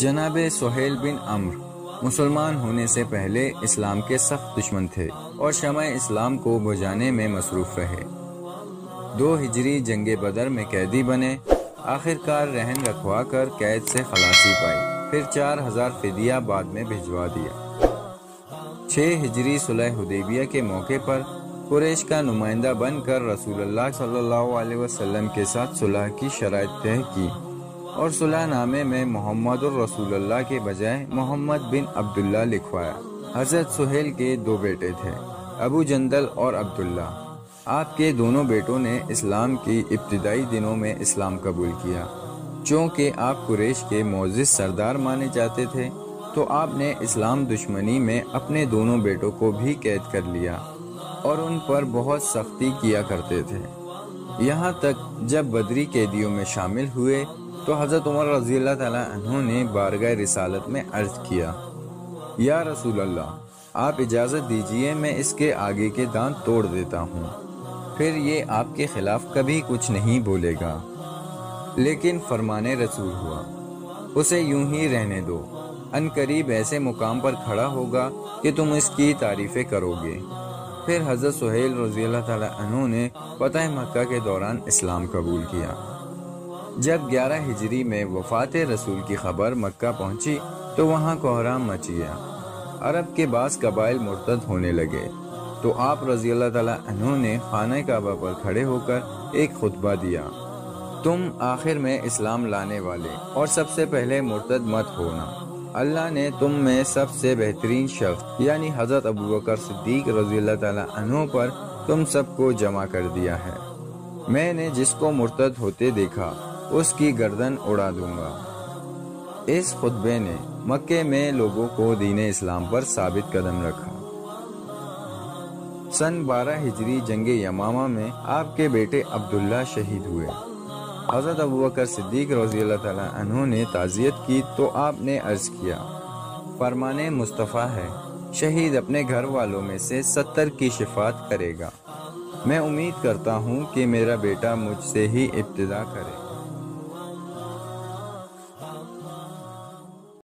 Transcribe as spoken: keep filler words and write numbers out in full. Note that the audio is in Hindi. जनाब सोहेल बिन अमर मुसलमान होने से पहले इस्लाम के सख्त दुश्मन थे और शमा इस्लाम को बुझाने में मसरूफ़ रहे। दो हिजरी जंगे बदर में कैदी बने, आखिरकार रहन रखवा कर कैद से खलासी पाई, फिर चार हजार फिदिया बाद में भिजवा दिया। छः हिजरी सुलह हुदैबिया के मौके पर कुरैश का नुमाइंदा बनकर रसूलुल्लाह सल्लल्लाहु अलैहि वसल्लम के साथ सुलह की शराइत तय की और सुलह नामे में मोहम्मद और रसूलुल्लाह के बजाय मोहम्मद बिन अब्दुल्ला लिखवाया। हजरत सुहेल के दो बेटे थे, अबू जंदल और अब्दुल्ला। आपके दोनों बेटों ने इस्लाम की इब्तिदाई दिनों में इस्लाम कबूल किया। चूँकि आप कुरैश के मोअज़्ज़िज़ सरदार माने जाते थे, तो आपने इस्लाम दुश्मनी में अपने दोनों बेटों को भी कैद कर लिया और उन पर बहुत सख्ती किया करते थे। यहाँ तक जब बदरी कैदियों में शामिल हुए तो हजरत उमर रज़ी अल्लाह तआला अन्हु ने बारगाह रिसालत में अर्ज़ किया, या रसूल अल्लाह, आप इजाज़त दीजिए, मैं इसके आगे के दांत तोड़ देता हूँ, फिर ये आपके खिलाफ कभी कुछ नहीं बोलेगा। लेकिन फरमाने रसूल हुआ, उसे यूं ही रहने दो, अनकरीब ऐसे मुकाम पर खड़ा होगा कि तुम इसकी तारीफ़ें करोगे। फिर हज़रत सुहेल रज़ी अल्लाह तआला अन्हु ने फतेह मक्का के दौरान इस्लाम कबूल किया। जब ग्यारह हिजरी में वफ़ात रसूल की खबर मक्का पहुंची तो वहाँ कोहराम मच गया। अरब के बास कबाइल मुर्तद होने लगे तो आप रज़ी अल्लाह तआला अन्हु ने खाना काबा पर खड़े होकर एक खुतबा दिया, तुम आखिर में इस्लाम लाने वाले और सबसे पहले मुर्तद मत होना। अल्लाह ने तुम में सबसे बेहतरीन शख्स यानी हजरत अबूबकर सिद्दीक रज़ी अल्लाह तआला अन्हु पर तुम सबको जमा कर दिया है। मैंने जिसको मुर्तद होते देखा उसकी गर्दन उड़ा दूंगा। इस खुतबे ने मक्के में लोगों को दीन इस्लाम पर साबित कदम रखा। सन बारह हिजरी जंग-ए-यमामा में आपके बेटे अब्दुल्ला शहीद हुए। हजरत अबूबकर सिद्दीक रज़ी अल्लाह तआला अन्हु ने ताज़ियत की तो आपने अर्ज़ किया, फरमाने मुस्तफ़ा है, शहीद अपने घर वालों में से सत्तर की शिफात करेगा। मैं उम्मीद करता हूँ कि मेरा बेटा मुझसे ही इब्तिदा करे।